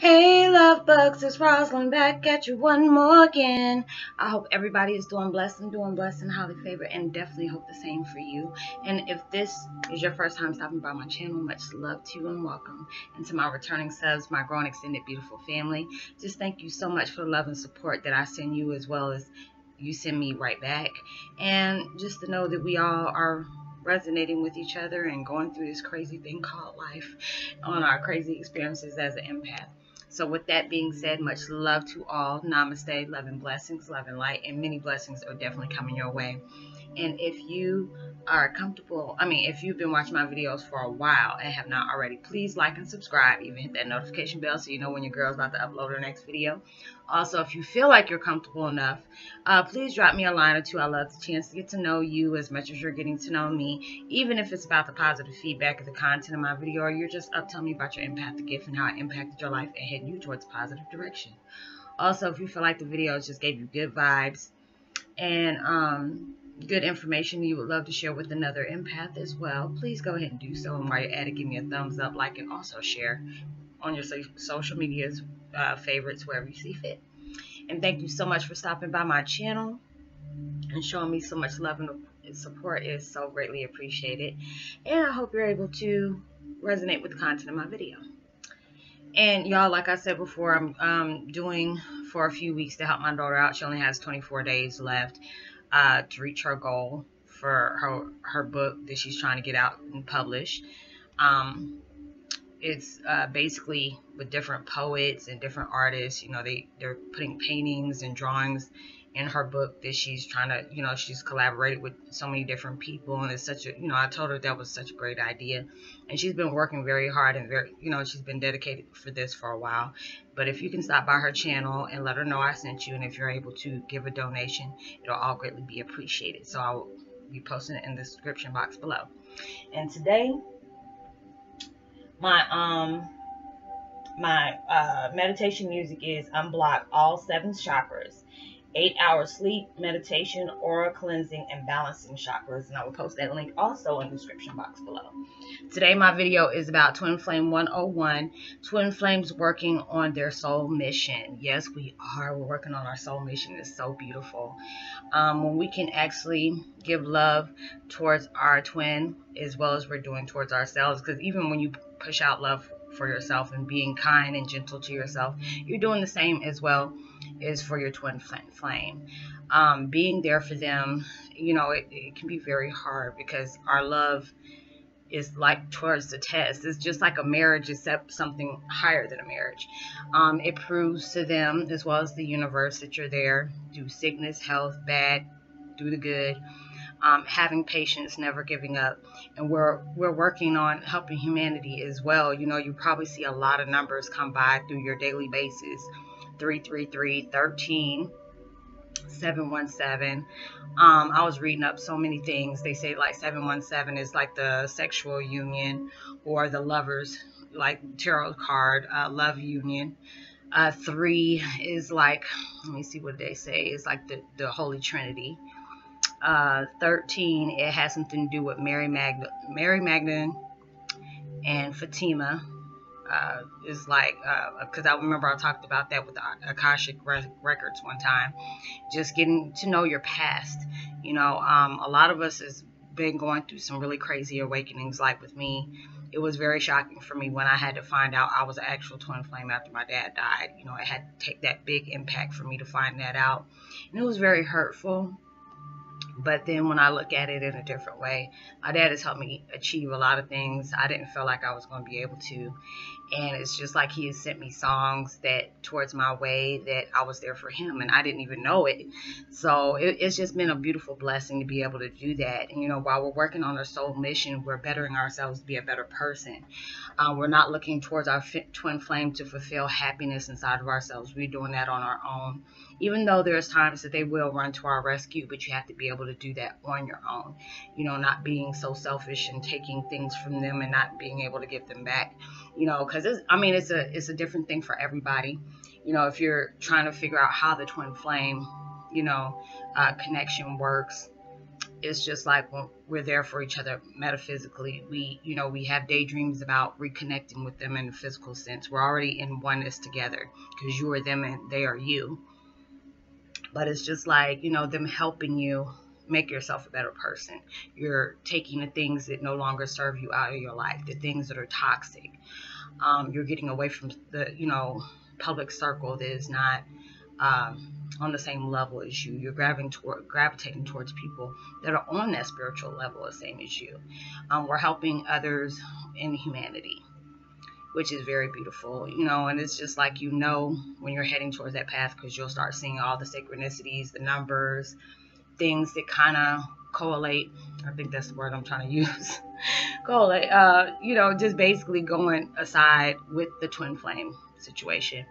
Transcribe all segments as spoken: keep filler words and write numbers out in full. Hey love bugs, it's Roslyn back at you one more again. I hope everybody is doing blessed and doing blessed and highly favored, and definitely hope the same for you. And if this is your first time stopping by my channel, much love to you and welcome. And to my returning subs, my grown extended beautiful family, just thank you so much for the love and support that I send you, as well as you send me right back. And just to know that we all are resonating with each other and going through this crazy thing called life on our crazy experiences as an empath. So with that being said, much love to all. Namaste, love and blessings, love and light, and many blessings are definitely coming your way. And if you are comfortable, I mean, if you've been watching my videos for a while and have not already, please like and subscribe. Even hit that notification bell so you know when your girl's about to upload her next video. Also, if you feel like you're comfortable enough, uh, please drop me a line or two. I love the chance to get to know you as much as you're getting to know me, even if it's about the positive feedback of the content of my video, or you're just up telling me about your empathic gift and how it impacted your life and heading you towards a positive direction. Also, if you feel like the videos just gave you good vibes and um, good information you would love to share with another empath as well, please go ahead and do so. And while you're at it, give me a thumbs up, like, and also share on your social medias, uh, favorites, wherever you see fit. And thank you so much for stopping by my channel and showing me so much love and support. It is so greatly appreciated, and I hope you're able to resonate with the content of my video. And y'all, like I said before, I'm um, doing for a few weeks to help my daughter out. She only has twenty-four days left uh, to reach her goal for her her book that she's trying to get out and publish. Um, it's uh, basically with different poets and different artists. You know, they they're putting paintings and drawings in her book that she's trying to, you know, she's collaborated with so many different people, and it's such a, you know, I told her that was such a great idea, and she's been working very hard and very, you know, she's been dedicated for this for a while. But if you can stop by her channel and let her know I sent you, and if you're able to give a donation, it'll all greatly be appreciated. So I will be posting it in the description box below. And today, my um my uh, meditation music is Unblock All Seven Chakras, eight hour sleep, meditation, aura cleansing, and balancing chakras. And I will post that link also in the description box below. Today my video is about Twin Flame one oh one, Twin Flames working on their soul mission. Yes, we are. We're working on our soul mission. It's so beautiful. Um, when we can actually give love towards our twin as well as we're doing towards ourselves, because even when you push out love for yourself and being kind and gentle to yourself, you're doing the same as well is for your twin flame. Um, being there for them, you know, it, it can be very hard because our love is like towards the test. It's just like a marriage, except something higher than a marriage. Um, it proves to them as well as the universe that you're there through sickness, health, bad, do the good. Um, having patience, never giving up. And we're we're working on helping humanity as well. You know, you probably see a lot of numbers come by through your daily basis. three three three, one three, seven one seven. Um, I was reading up so many things. They say like seven one seven is like the sexual union or the lovers, like tarot card, uh, love union. Uh, three is like, let me see what they say, it's like the, the Holy Trinity. Uh, thirteen, it has something to do with Mary Magdalene, Mary Magdalene and Fatima. Uh, is like, because uh, I remember I talked about that with the Akashic Records one time, just getting to know your past. You know, um, a lot of us has been going through some really crazy awakenings. Like with me, it was very shocking for me when I had to find out I was an actual twin flame after my dad died. You know, it had to take that big impact for me to find that out, and it was very hurtful. But then when I look at it in a different way, my dad has helped me achieve a lot of things I didn't feel like I was going to be able to. And it's just like he has sent me songs that towards my way that I was there for him, and I didn't even know it. So it, it's just been a beautiful blessing to be able to do that. And, you know, while we're working on our soul mission, we're bettering ourselves to be a better person. Uh, we're not looking towards our twin flame to fulfill happiness inside of ourselves. We're doing that on our own, even though there's times that they will run to our rescue, but you have to be able to do that on your own. You know, not being so selfish and taking things from them and not being able to give them back. You know, because it's, I mean, it's a it's a different thing for everybody. You know, if you're trying to figure out how the twin flame, you know, uh, connection works, it's just like, well, we're there for each other metaphysically. We, you know, we have daydreams about reconnecting with them in a physical sense. We're already in oneness together because you are them and they are you. But it's just like, you know, them helping you make yourself a better person. You're taking the things that no longer serve you out of your life, the things that are toxic. Um, you're getting away from the, you know, public circle that is not um, on the same level as you. You're grabbing toward, gravitating towards people that are on that spiritual level the same as you. Um, we're helping others in humanity, which is very beautiful, you know, and it's just like, you know, when you're heading towards that path, because you'll start seeing all the synchronicities, the numbers, things that kind of collate. I think that's the word I'm trying to use. collate, uh, you know, just basically going aside with the twin flame situation.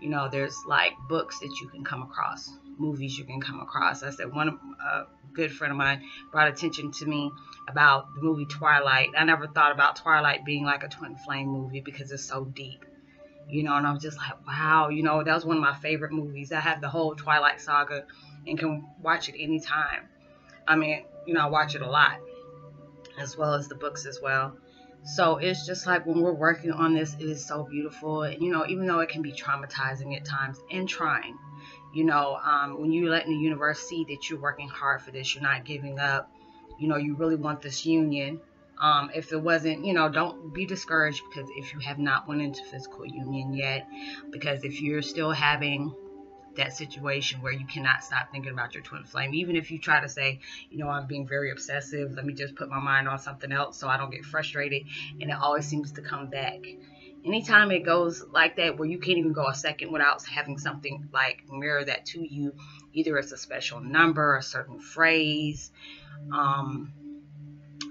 You know, there's like books that you can come across, movies you can come across. I said one of a good friend of mine brought attention to me about the movie Twilight. I never thought about Twilight being like a twin flame movie because it's so deep, you know, and I was just like, wow, you know, that was one of my favorite movies. I have the whole Twilight saga and can watch it anytime. I mean, you know, I watch it a lot, as well as the books as well. So it's just like when we're working on this, it is so beautiful. And, you know, even though it can be traumatizing at times and trying, you know, um, when you're letting the universe see that you're working hard for this, you're not giving up, you know, you really want this union. Um, if it wasn't, you know, don't be discouraged, because if you have not went into physical union yet, because if you're still having that situation where you cannot stop thinking about your twin flame, even if you try to say, you know, I'm being very obsessive, let me just put my mind on something else so I don't get frustrated, and it always seems to come back. Anytime it goes like that where you can't even go a second without having something like mirror that to you, either it's a special number, a certain phrase, um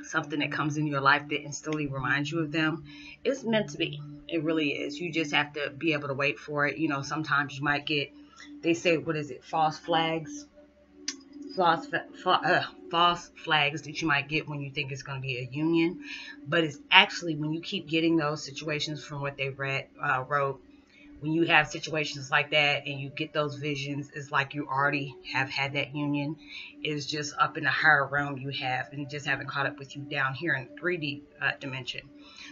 something that comes in your life that instantly reminds you of them. It's meant to be. It really is. You just have to be able to wait for it. You know, sometimes you might get, they say, what is it, false flags? False, uh, false flags that you might get when you think it's going to be a union. But it's actually when you keep getting those situations from what they read, uh, wrote, when you have situations like that and you get those visions, it's like you already have had that union. It's just up in the higher realm you have, and just haven't caught up with you down here in the three D uh, dimension.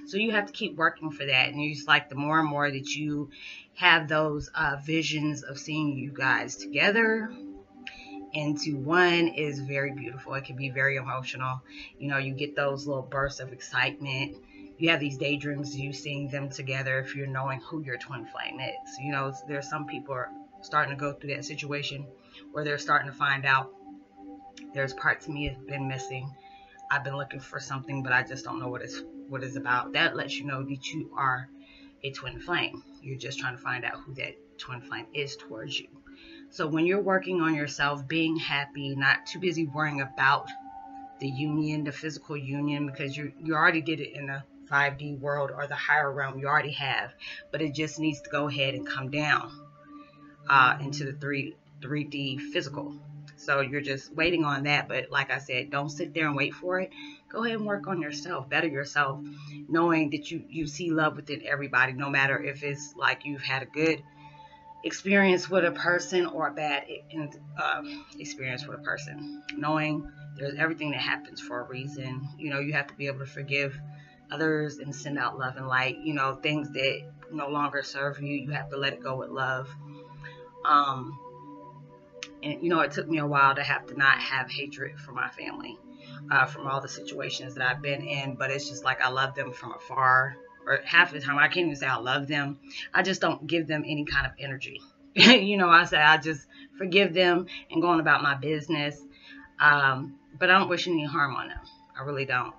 So you have to keep working for that. And it's like the more and more that you have those uh, visions of seeing you guys together into one is very beautiful. It can be very emotional. You know, you get those little bursts of excitement. You have these daydreams, you seeing them together if you're knowing who your twin flame is. You know, there's some people are starting to go through that situation where they're starting to find out there's parts of me that's been missing. I've been looking for something, but I just don't know what it's, what it's about. That lets you know that you are a twin flame. You're just trying to find out who that twin flame is towards you. So when you're working on yourself, being happy, not too busy worrying about the union, the physical union, because you you already did it in the five D world or the higher realm. You already have, but it just needs to go ahead and come down uh, into the three D physical. So you're just waiting on that. But like I said, don't sit there and wait for it. Go ahead and work on yourself, better yourself, knowing that you, you see love within everybody, no matter if it's like you've had a good experience with a person or a bad uh, experience with a person. Knowing there's everything that happens for a reason. You know, you have to be able to forgive others and send out love and light. You know, things that no longer serve you, you have to let it go with love. Um, and, you know, it took me a while to have to not have hatred for my family uh, from all the situations that I've been in. But it's just like I love them from afar. Or half the time, I can't even say I love them. I just don't give them any kind of energy. You know, I say I just forgive them and go on about my business. Um, but I don't wish any harm on them. I really don't.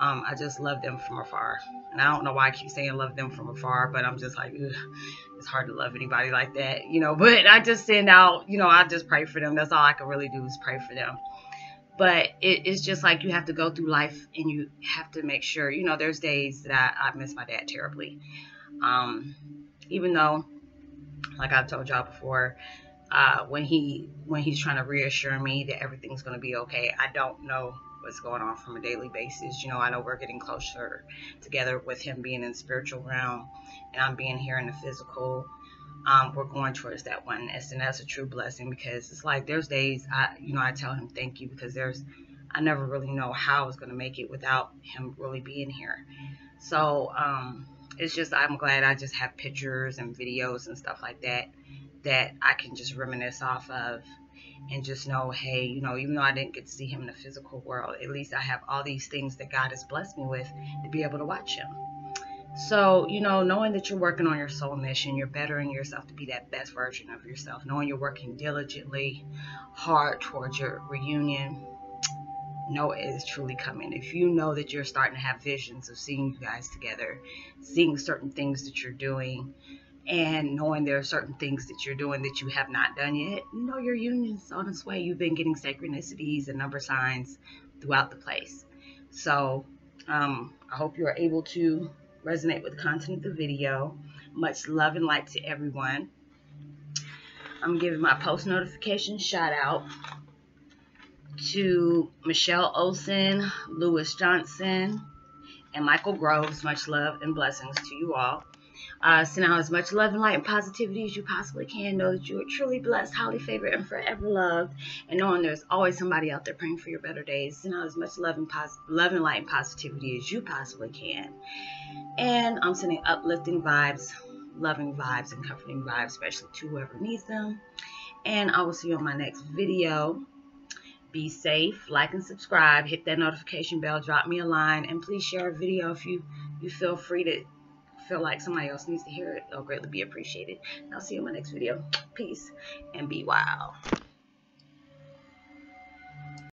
Um, I just love them from afar. And I don't know why I keep saying love them from afar, but I'm just like, ugh, it's hard to love anybody like that, you know, but I just send out, you know, I just pray for them. That's all I can really do is pray for them. But it, it's just like you have to go through life and you have to make sure, you know, there's days that I, I miss my dad terribly. Um, even though, like I've told y'all before, uh, when he, when he's trying to reassure me that everything's going to be okay, I don't know what's going on from a daily basis. You know, I know we're getting closer together with him being in the spiritual realm and I'm being here in the physical. Um, we're going towards that oneness, and that's a true blessing, because it's like there's days I, you know, I tell him thank you, because there's I never really know how I was going to make it without him really being here. So um, it's just, I'm glad I just have pictures and videos and stuff like that that I can just reminisce off of, and just know, hey, you know, even though I didn't get to see him in the physical world, at least I have all these things that God has blessed me with to be able to watch him. So, you know, knowing that you're working on your soul mission, you're bettering yourself to be that best version of yourself, knowing you're working diligently hard towards your reunion, know it is truly coming. If you know that you're starting to have visions of seeing you guys together, seeing certain things that you're doing, and knowing there are certain things that you're doing that you have not done yet, you know your union's on its way. You've been getting synchronicities and number signs throughout the place. So um, I hope you are able to resonate with the content of the video. Much love and light to everyone. I'm giving my post notification shout out to Michelle Olson, Lewis Johnson, and Michael Groves. Much love and blessings to you all. Uh, send out as much love and light and positivity as you possibly can. Know that you are truly blessed, highly favored, and forever loved. And knowing there's always somebody out there praying for your better days. Send out as much love and, pos love and light and positivity as you possibly can. And I'm sending uplifting vibes, loving vibes, and comforting vibes, especially to whoever needs them. And I will see you on my next video. Be safe, like and subscribe, hit that notification bell, drop me a line, and please share a video if you, you feel free to feel like somebody else needs to hear it. It'll greatly be appreciated. And I'll see you in my next video. Peace and be wild.